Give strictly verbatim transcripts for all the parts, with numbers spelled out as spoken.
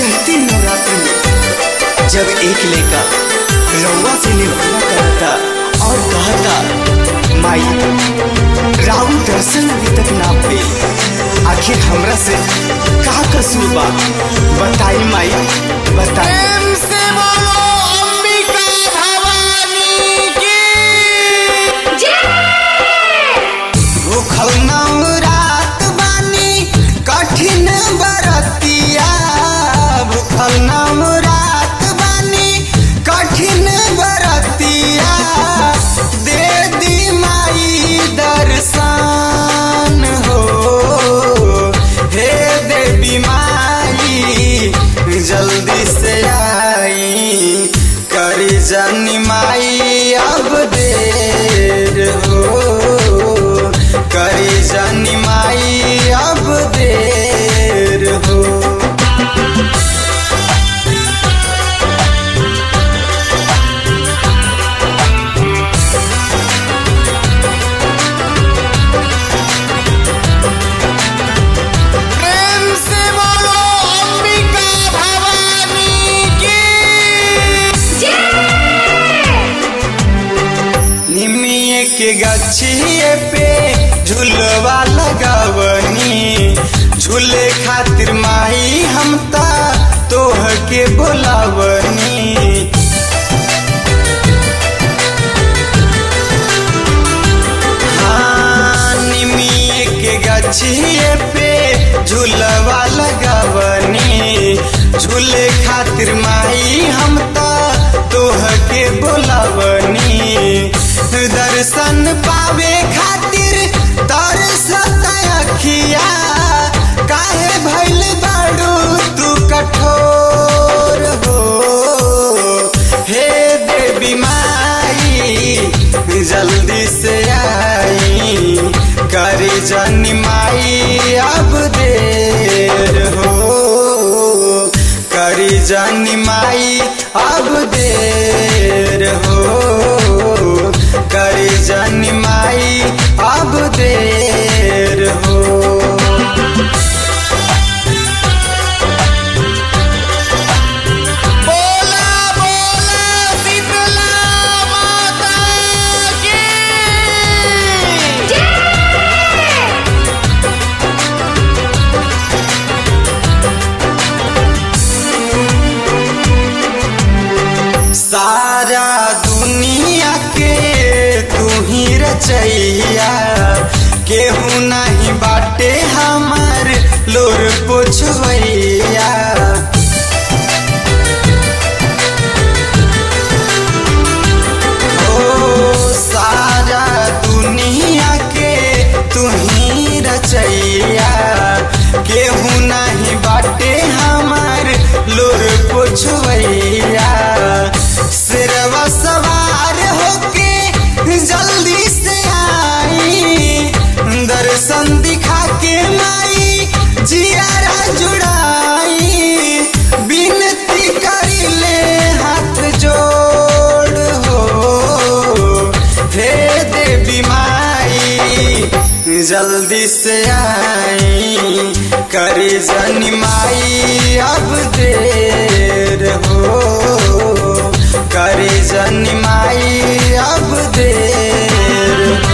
चढ़ती नवरात्रि में जब एक लेका रउआ से निभाना करता और कहता माई राहु दर्शन अभी तक ना भइल, आखिर हमरा से का कसूर बा बताई माई बताई। जल्दी से आई करी जानी माई अब देर हो, करी जानी माई अब देर हो। के गछिए पे झूलवा लगावनी, झूले खातिर माई हमता तोह के बोलावनी, हाँ निमिए के गछिए पे झूलवा लगावनी, झूले खातिर माई हमता तोह के बोलावनी, दर्शन पावे खातिर तरसत अखिया, काहे भइल बाड़ू तू कठोर हो, हे देवी माई जल्दी से आई करी जानी माई अब देर हो, करी जानी माई अब देर हो, करी जानी माई अब देर हो। चैया केहू नहीं बाटे हमार लोर पोछवैया, ओ सारा दुनिया के तुही रचैया, केहू नहीं बाटे हमार लोर पोछवैया, सिरवा सवार होके जल्दी दर्शन दिखा के माई जियारा जुड़ाई, बिनती करी ले हाथ जोड़ हो, हे देवी माई जल्दी से आई करी जानी माई अब देर हो, करी जानी माई अब देर हो।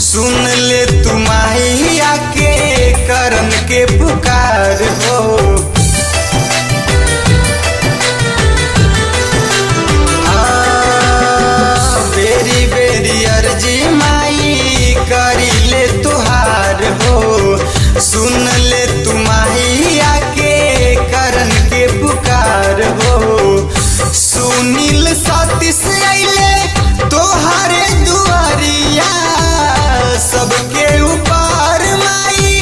सुन ले तू माई आके करम के पुकार हो, बेरी बेरी अर्जी माई करी ले तुहार हो, सुन ले तू माई आके करम के पुकार हो, सुनील साथी से आइले तोहारे दुआरिया, सबके ऊपर माई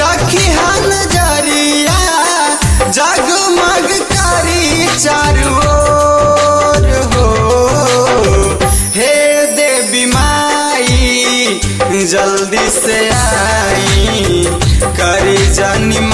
रखी हा नजरिया, जगमग करी चारू ओर हो, हे देवी माई जल्दी से आई करी जानी